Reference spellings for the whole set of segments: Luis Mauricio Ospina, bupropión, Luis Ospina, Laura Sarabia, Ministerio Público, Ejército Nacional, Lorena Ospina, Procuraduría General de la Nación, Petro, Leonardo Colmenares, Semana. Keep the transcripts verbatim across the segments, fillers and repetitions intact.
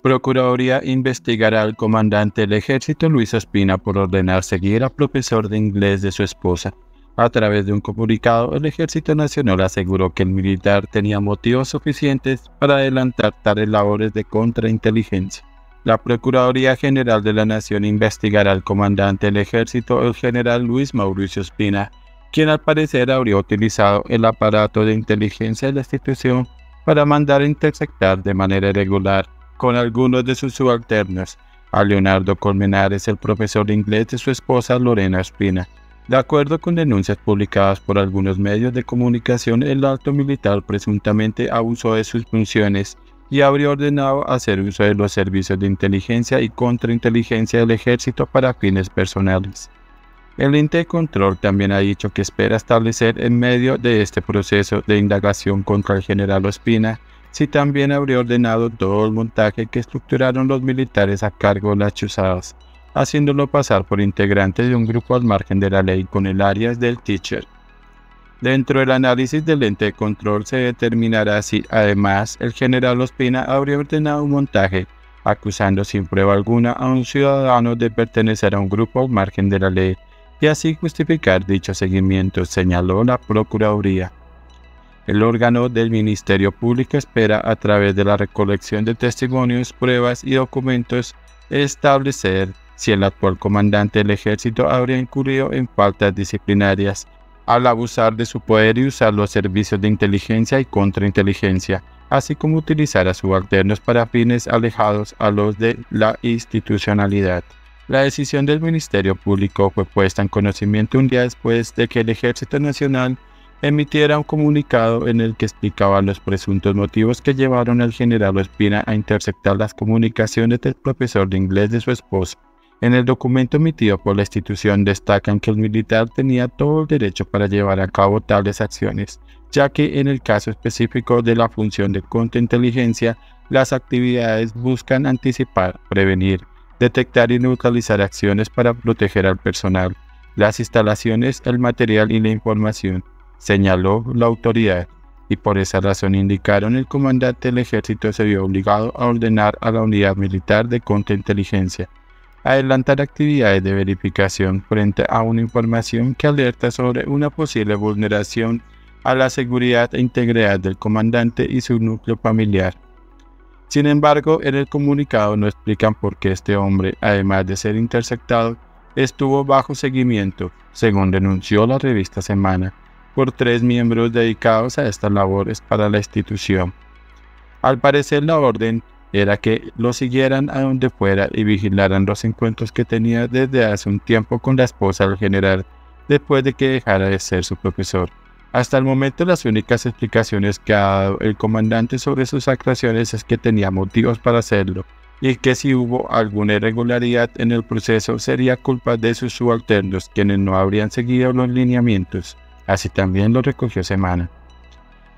Procuraduría investigará al comandante del Ejército Luis Ospina por ordenar seguir al profesor de inglés de su esposa. A través de un comunicado, el Ejército Nacional aseguró que el militar tenía motivos suficientes para adelantar tales labores de contrainteligencia. La Procuraduría General de la Nación investigará al comandante del Ejército, el general Luis Mauricio Ospina, quien al parecer habría utilizado el aparato de inteligencia de la institución para mandar a interceptar de manera irregular con algunos de sus subalternos a Leonardo Colmenares, el profesor de inglés de su esposa Lorena Ospina. De acuerdo con denuncias publicadas por algunos medios de comunicación, el alto militar presuntamente abusó de sus funciones y habría ordenado hacer uso de los servicios de inteligencia y contrainteligencia del Ejército para fines personales. El ente de control también ha dicho que espera establecer en medio de este proceso de indagación contra el general Ospina si también habría ordenado todo el montaje que estructuraron los militares a cargo de las chuzadas, haciéndolo pasar por integrante de un grupo al margen de la ley con el alias del Teacher. Dentro del análisis del ente de control se determinará si, además, el general Ospina habría ordenado un montaje, acusando sin prueba alguna a un ciudadano de pertenecer a un grupo al margen de la ley y así justificar dicho seguimiento, señaló la Procuraduría. El órgano del Ministerio Público espera, a través de la recolección de testimonios, pruebas y documentos, establecer si el actual comandante del Ejército habría incurrido en faltas disciplinarias al abusar de su poder y usar los servicios de inteligencia y contrainteligencia, así como utilizar a subalternos para fines alejados a los de la institucionalidad. La decisión del Ministerio Público fue puesta en conocimiento un día después de que el Ejército Nacional emitiera un comunicado en el que explicaba los presuntos motivos que llevaron al general Ospina a interceptar las comunicaciones del profesor de inglés de su esposa. En el documento emitido por la institución destacan que el militar tenía todo el derecho para llevar a cabo tales acciones, ya que en el caso específico de la función de contrainteligencia, las actividades buscan anticipar, prevenir, detectar y neutralizar acciones para proteger al personal, las instalaciones, el material y la información, señaló la autoridad, y por esa razón indicaron el comandante del Ejército se vio obligado a ordenar a la unidad militar de contrainteligencia adelantar actividades de verificación frente a una información que alerta sobre una posible vulneración a la seguridad e integridad del comandante y su núcleo familiar. Sin embargo, en el comunicado no explican por qué este hombre, además de ser interceptado, estuvo bajo seguimiento, según denunció la revista Semana, por tres miembros dedicados a estas labores para la institución. Al parecer, la orden era que lo siguieran a donde fuera y vigilaran los encuentros que tenía desde hace un tiempo con la esposa del general, después de que dejara de ser su profesor. Hasta el momento, las únicas explicaciones que ha dado el comandante sobre sus actuaciones es que tenía motivos para hacerlo y que si hubo alguna irregularidad en el proceso sería culpa de sus subalternos, quienes no habrían seguido los lineamientos. Así también lo recogió Semana.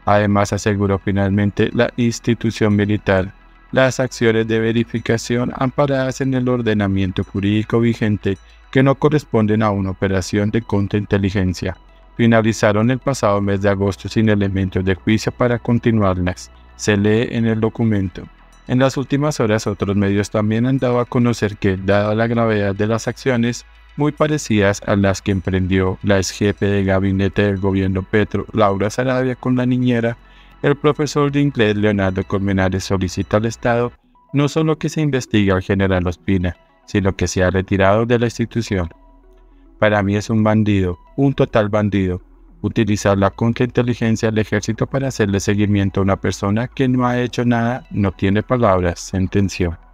Además, aseguró finalmente la institución militar: las acciones de verificación amparadas en el ordenamiento jurídico vigente que no corresponden a una operación de contrainteligencia finalizaron el pasado mes de agosto sin elementos de juicio para continuarlas, se lee en el documento. En las últimas horas, otros medios también han dado a conocer que, dada la gravedad de las acciones, muy parecidas a las que emprendió la ex jefe de gabinete del gobierno Petro, Laura Sarabia, con la niñera, el profesor de inglés Leonardo Colmenares solicita al Estado no solo que se investigue al general Ospina, sino que sea retirado de la institución. Para mí es un bandido, un total bandido, utilizar la contrainteligencia del Ejército para hacerle seguimiento a una persona que no ha hecho nada, no tiene palabras, sentenció.